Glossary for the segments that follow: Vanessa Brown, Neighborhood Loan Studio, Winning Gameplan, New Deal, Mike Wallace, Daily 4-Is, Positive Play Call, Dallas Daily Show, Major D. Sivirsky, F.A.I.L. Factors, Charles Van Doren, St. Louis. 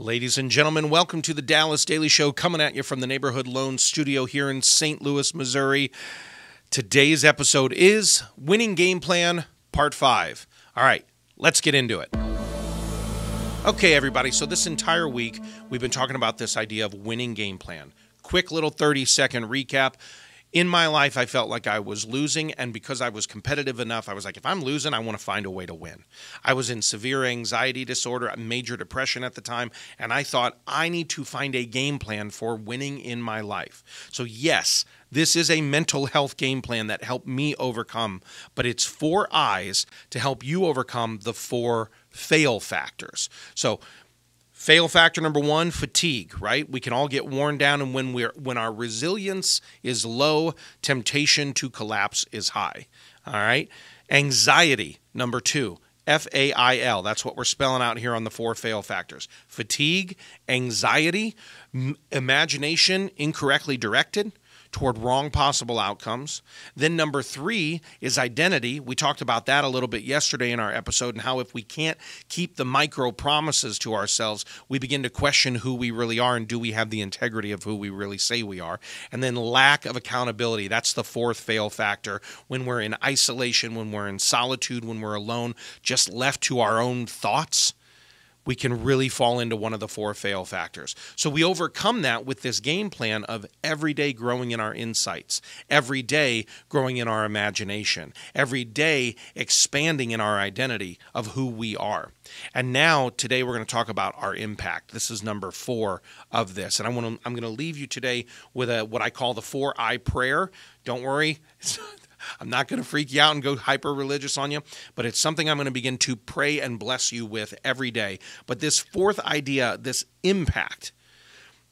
Ladies and gentlemen, welcome to the Dallas Daily Show, coming at you from the Neighborhood Loan Studio here in St. Louis, Missouri. Today's episode is Winning Game Plan, Part 5. All right, let's get into it. Okay, everybody, so this entire week we've been talking about this idea of winning game plan. Quick little 30-second recap. In my life, I felt like I was losing, and because I was competitive enough, I was like, if I'm losing, I want to find a way to win. I was in severe anxiety disorder, major depression at the time, and I thought, I need to find a game plan for winning in my life. So yes, this is a mental health game plan that helped me overcome, but it's 4 I's to help you overcome the 4 fail factors. So fail factor number 1, fatigue, right? We can all get worn down, and when our resilience is low, temptation to collapse is high, all right? Anxiety, number 2, F-A-I-L. That's what we're spelling out here on the 4 fail factors. Fatigue, anxiety, imagination incorrectly directed toward wrong possible outcomes. Then number 3 is identity. We talked about that a little bit yesterday in our episode, and how if we can't keep the micro promises to ourselves, we begin to question who we really are, and do we have the integrity of who we really say we are. And then lack of accountability. That's the 4th fail factor. When we're in isolation, when we're in solitude, when we're alone, just left to our own thoughts, we can really fall into one of the 4 fail factors. So we overcome that with this game plan of every day growing in our insights, every day growing in our imagination, every day expanding in our identity of who we are. And now today we're going to talk about our impact. This is number 4 of this. And I'm going to leave you today with what I call the 4-I prayer. Don't worry. I'm not going to freak you out and go hyper-religious on you, but it's something I'm going to begin to pray and bless you with every day. But this 4th idea, this impact,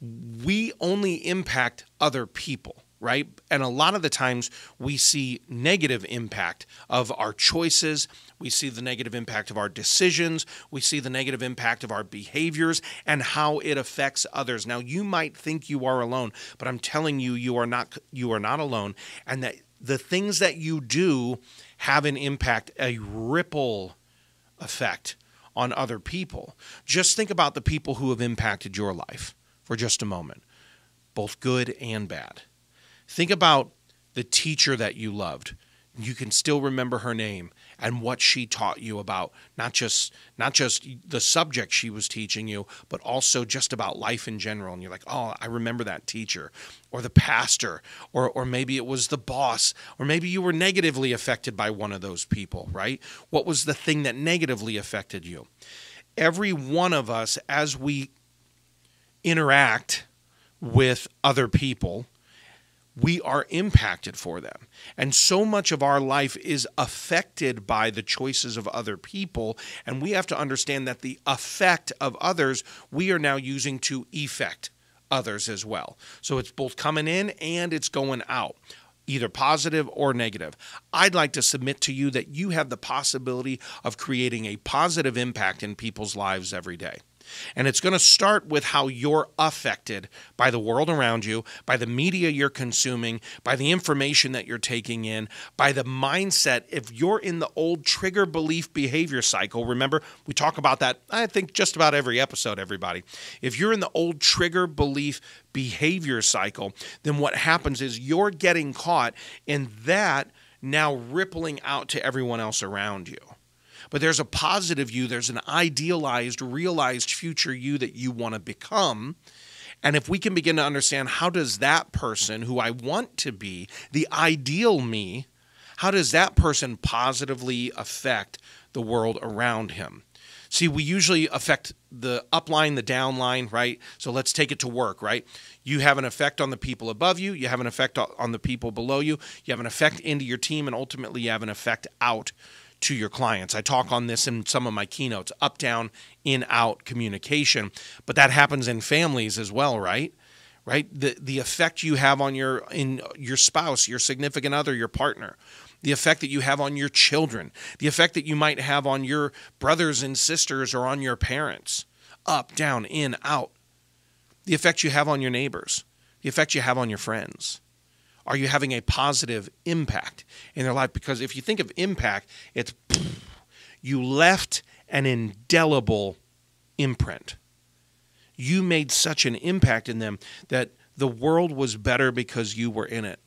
we only impact other people, right? And a lot of the times we see negative impact of our choices. We see the negative impact of our decisions. We see the negative impact of our behaviors and how it affects others. Now, you might think you are alone, but I'm telling you, you are not alone, and that the things that you do have an impact, a ripple effect on other people. Just think about the people who have impacted your life for just a moment, both good and bad. Think about the teacher that you loved. You can still remember her name and what she taught you about not just the subject she was teaching you, but also just about life in general. And you're like, oh, I remember that teacher, or the pastor, or maybe it was the boss, or maybe you were negatively affected by one of those people, right? What was the thing that negatively affected you? Every one of us, as we interact with other people, we are impacted for them. And so much of our life is affected by the choices of other people, and we have to understand that the effect of others, we are now using to effect others as well. So it's both coming in and it's going out, either positive or negative. I'd like to submit to you that you have the possibility of creating a positive impact in people's lives every day. And it's going to start with how you're affected by the world around you, by the media you're consuming, by the information that you're taking in, by the mindset. If you're in the old trigger belief behavior cycle, remember, we talk about that, I think, just about every episode, everybody. If you're in the old trigger belief behavior cycle, then what happens is you're getting caught in that now rippling out to everyone else around you. But there's a positive you, there's an idealized, realized future you that you want to become. And if we can begin to understand, how does that person who I want to be, the ideal me, how does that person positively affect the world around him? See, we usually affect the upline, the downline, right? So let's take it to work, right? You have an effect on the people above you. You have an effect on the people below you. You have an effect into your team, and ultimately you have an effect out to your clients. I talk on this in some of my keynotes, up, down, in, out communication, but that happens in families as well, right? Right? The effect you have on your spouse, your significant other, your partner, the effect that you have on your children, the effect that you might have on your brothers and sisters or on your parents, up, down, in, out, the effect you have on your neighbors, the effect you have on your friends. Are you having a positive impact in their life? Because if you think of impact, it's you left an indelible imprint. you made such an impact in them that the world was better because you were in it.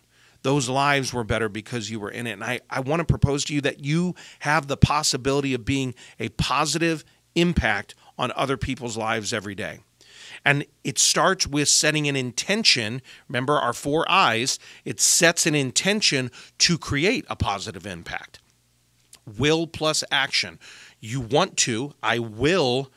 Those lives were better because you were in it. And I want to propose to you that you have the possibility of being a positive impact on other people's lives every day. And it starts with setting an intention. Remember our 4 I's. It sets an intention to create a positive impact. Will plus action. You want to, I will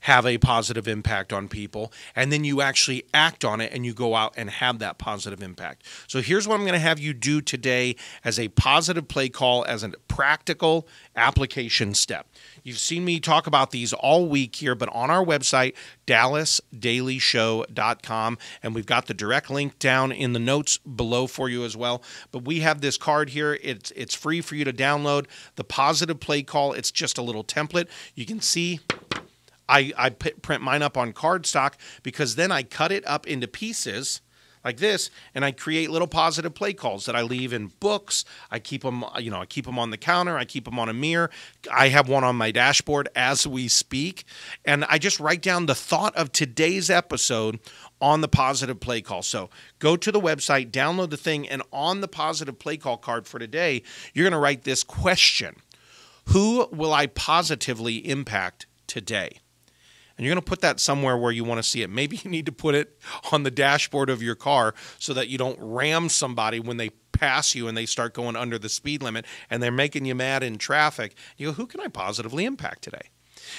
have a positive impact on people, and then you actually act on it and you go out and have that positive impact. So here's what I'm going to have you do today as a positive play call, as a practical application step. You've seen me talk about these all week here, but on our website, DallasDailyShow.com, and we've got the direct link down in the notes below for you as well. But we have this card here. It's free for you to download. The positive play call, it's just a little template. You can see I print mine up on cardstock because then I cut it up into pieces like this, and I create little positive play calls that I leave in books. I keep them, you know, I keep them on the counter. I keep them on a mirror. I have one on my dashboard as we speak, and I just write down the thought of today's episode on the positive play call. So go to the website, download the thing, and on the positive play call card for today, you're going to write this question: who will I positively impact today? And you're going to put that somewhere where you want to see it. Maybe you need to put it on the dashboard of your car so that you don't ram somebody when they pass you and they start going under the speed limit and they're making you mad in traffic. You go, who can I positively impact today?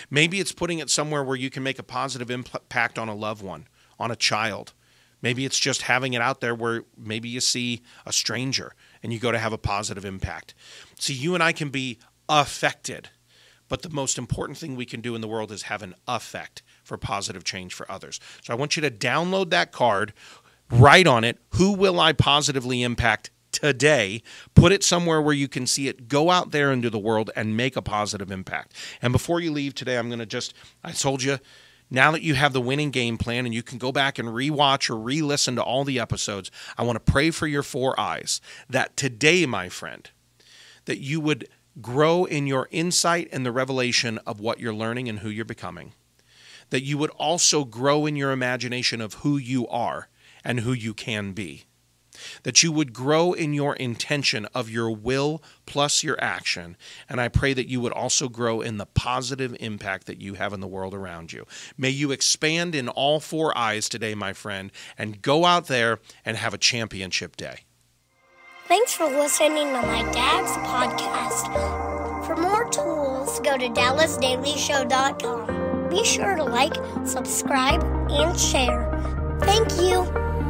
Maybe it's putting it somewhere where you can make a positive impact on a loved one, on a child. Maybe it's just having it out there where maybe you see a stranger and you go to have a positive impact. See, you and I can be affected. But the most important thing we can do in the world is have an effect for positive change for others. So I want you to download that card, write on it, who will I positively impact today? Put it somewhere where you can see it. Go out there into the world and make a positive impact. And before you leave today, I'm going to just, I told you, now that you have the winning game plan and you can go back and rewatch or re-listen to all the episodes, I want to pray for your 4 I's that today, my friend, that you would grow in your insight and the revelation of what you're learning and who you're becoming, that you would also grow in your imagination of who you are and who you can be, that you would grow in your intention of your will plus your action, and I pray that you would also grow in the positive impact that you have in the world around you. May you expand in all 4 I's today, my friend, and go out there and have a championship day. Thanks for listening to my dad's podcast. For more tools, go to DallasDailyShow.com. Be sure to like, subscribe, and share. Thank you.